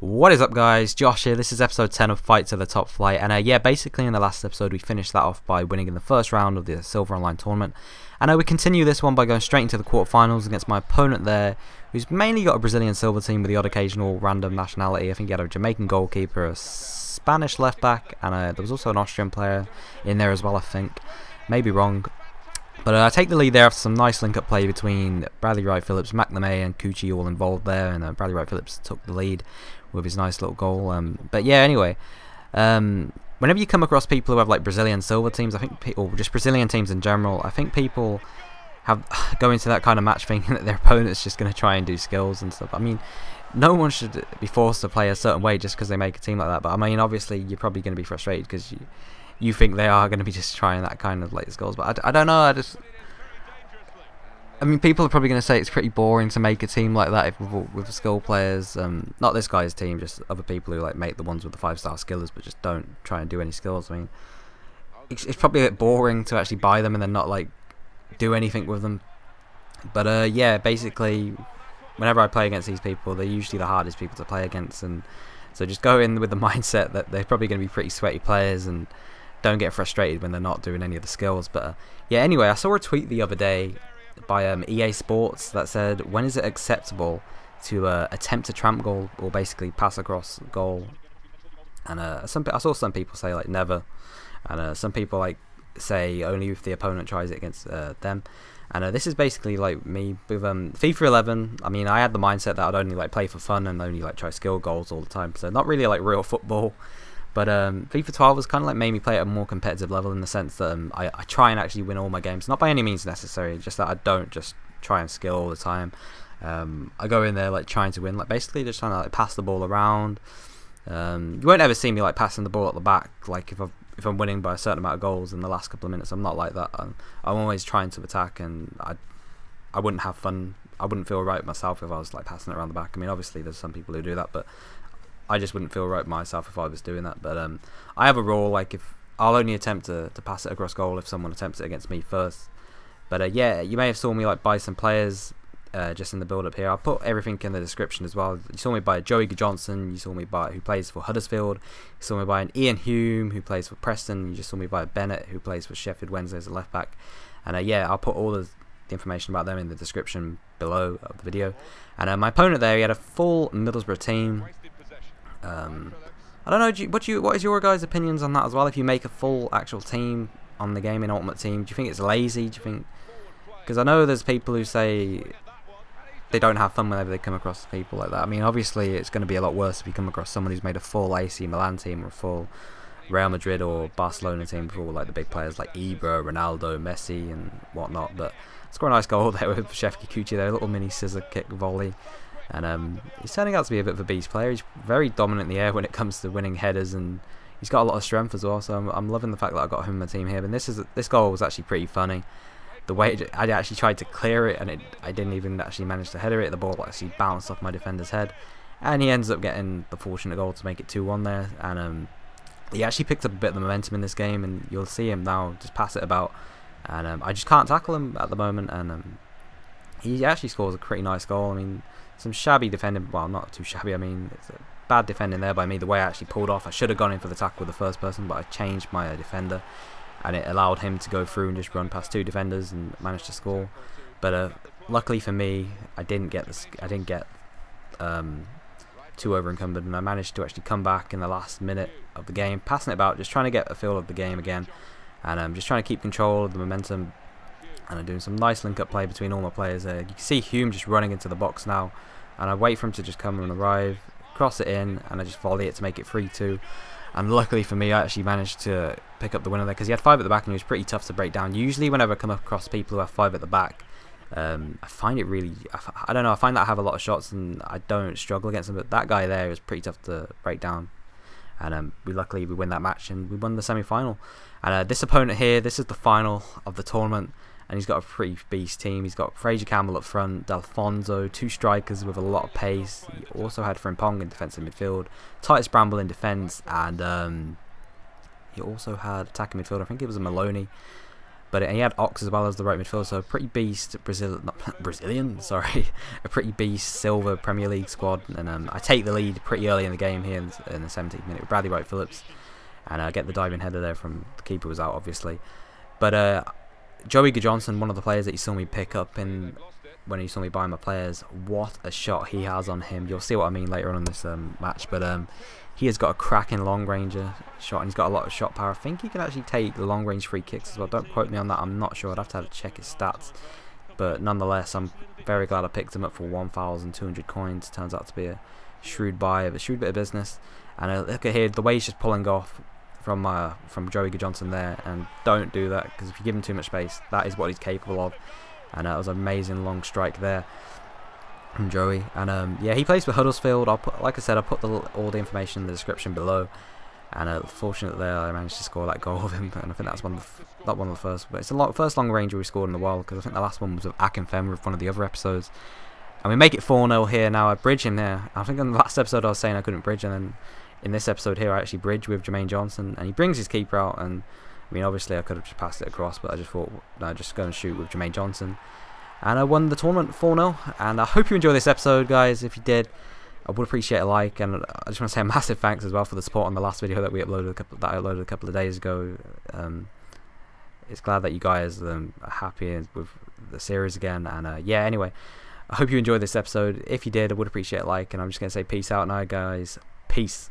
What is up, guys? Josh here. This is episode 10 of Fight to the Top Flight, and yeah, basically in the last episode we finished that off by winning in the first round of the Silver Online tournament, and I would continue this one by going straight into the quarterfinals against my opponent there, who's mainly got a Brazilian silver team with the odd occasional random nationality. I think he had a Jamaican goalkeeper, a Spanish left back, and there was also an Austrian player in there as well, I think. Maybe wrong. But I take the lead there after some nice link-up play between Bradley Wright Phillips, Mclemay and Cucci all involved there, and Bradley Wright Phillips took the lead with his nice little goal. But yeah, anyway, whenever you come across people who have like Brazilian silver teams, I think, or just Brazilian teams in general, I think people have go into that kind of match thinking that their opponent's just going to try and do skills and stuff. I mean, no one should be forced to play a certain way just because they make a team like that. But I mean, obviously, you're probably going to be frustrated because you think they are going to be just trying that kind of late goals, but I don't know. I mean, people are probably going to say it's pretty boring to make a team like that if with skill players. Not this guy's team, just other people who like make the ones with the 5-star skillers, but just don't try and do any skills. I mean, it's probably a bit boring to actually buy them and then not like do anything with them. But yeah, basically, whenever I play against these people, they're usually the hardest people to play against, and so just go in with the mindset that they're probably going to be pretty sweaty players and don't get frustrated when they're not doing any of the skills. But yeah, anyway, I saw a tweet the other day by EA Sports that said, when is it acceptable to attempt a tramp goal or basically pass across goal? And I saw some people say like never, and some people like say only if the opponent tries it against them. And this is basically like me with FIFA 11. I mean, I had the mindset that I'd only like play for fun and only like try skill goals all the time, so not really like real football. But FIFA 12 has kind of like made me play at a more competitive level, in the sense that I try and actually win all my games. Not by any means necessary, just that I don't just try and skill all the time. I go in there like trying to win, like basically just trying to like pass the ball around. You won't ever see me like passing the ball at the back. Like if I'm winning by a certain amount of goals in the last couple of minutes, I'm not like that. I'm always trying to attack, and I wouldn't have fun. I wouldn't feel right myself if I was like passing it around the back. I mean, obviously there's some people who do that, but I just wouldn't feel right myself if I was doing that. But I have a rule, like if I'll only attempt to pass it across goal if someone attempts it against me first. But yeah, you may have saw me like buy some players just in the build up here. I'll put everything in the description as well. You saw me buy Joey Guðjónsson, you saw me buy, who plays for Huddersfield. You saw me buy an Ian Hume, who plays for Preston. You just saw me buy a Bennett, who plays for Sheffield Wednesday as a left back. And yeah, I'll put all the information about them in the description below of the video. And my opponent there, he had a full Middlesbrough team. I don't know, what is your guys' opinions on that as well? If you make a full actual team on the game in Ultimate Team, do you think it's lazy? Do you think, because I know there's people who say they don't have fun whenever they come across people like that. I mean, obviously it's going to be a lot worse if you come across someone who's made a full AC Milan team or a full Real Madrid or Barcelona team for all like the big players like Ibra, Ronaldo, Messi and whatnot. But it's quite a nice goal there with Chef Kikuchi there, a little mini scissor kick volley. And he's turning out to be a bit of a beast player. He's very dominant in the air when it comes to winning headers, and he's got a lot of strength as well. So I'm loving the fact that I got him in my team here. And this goal was actually pretty funny. The way I actually tried to clear it, and I didn't even actually manage to header it. The ball actually bounced off my defender's head, and he ends up getting the fortunate goal to make it 2-1 there. And he actually picked up a bit of the momentum in this game, and you'll see him now just pass it about. And I just can't tackle him at the moment, and he actually scores a pretty nice goal. I mean, some shabby defending, well, not too shabby, I mean, it's a bad defending there by me. The way I actually pulled off, I should have gone in for the tackle with the first person, but I changed my defender, and it allowed him to go through and just run past two defenders and managed to score. But luckily for me, I didn't get too over encumbered, and I managed to actually come back in the last minute of the game, passing it about, just trying to get a feel of the game again, and I'm just trying to keep control of the momentum. And I'm doing some nice link-up play between all my players there. You can see Hume just running into the box now, and I wait for him to just come and arrive, cross it in, and I just volley it to make it 3-2. And luckily for me, I actually managed to pick up the winner there, because he had 5 at the back and he was pretty tough to break down. Usually whenever I come across people who have 5 at the back, I find it really, I don't know, I find that I have a lot of shots and I don't struggle against them, but that guy there was pretty tough to break down. And luckily we win that match, and we won the semi-final. And this opponent here, this is the final of the tournament. And he's got a pretty beast team. He's got Fraser Campbell up front, D'Alfonso, two strikers with a lot of pace. He also had Frimpong in defensive midfield, Titus Bramble in defence, and he also had attacking midfield. I think it was a Maloney. But he had Ox as well as the right midfielder, so a pretty beast Brazilian, sorry, a pretty beast silver Premier League squad. And I take the lead pretty early in the game here in the 17th minute with Bradley Wright Phillips, and I get the diving header there from the keeper was out obviously. But Joey Guðjónsson, one of the players that you saw me pick up in when you saw me buy my players, what a shot he has on him! You'll see what I mean later on in this match, but he has got a cracking long ranger shot, and he's got a lot of shot power. I think he can actually take the long range free kicks as well. Don't quote me on that. I'm not sure. I'd have to check his stats. But nonetheless, I'm very glad I picked him up for 1,200 coins. Turns out to be a shrewd buy, a shrewd bit of business. And look at here, the way he's just pulling off from Joey Guðjónsson there. And don't do that, because if you give him too much space, that is what he's capable of. And that was an amazing long strike there from Joey, and yeah, he plays for Huddersfield. I'll put, like I said, I'll put all the information in the description below. And fortunately, I managed to score that goal of him, and I think that's one of the first. But it's the first long ranger we scored in the world, because I think the last one was with Akinfenwa of one of the other episodes. And we make it 4-0 here now. I bridge him there. I think in the last episode I was saying I couldn't bridge, and then in this episode here I actually bridge with Jermaine Johnson, and he brings his keeper out. And I mean, obviously I could have just passed it across, but I just thought no, just go and shoot with Jermaine Johnson. And I won the tournament 4-0, and I hope you enjoyed this episode, guys. If you did, I would appreciate a like, and I just want to say a massive thanks as well for the support on the last video that I uploaded a couple of days ago. It's glad that you guys are happy with the series again, and yeah, anyway, I hope you enjoyed this episode. If you did, I would appreciate a like, and I'm just going to say peace out now, guys. Peace.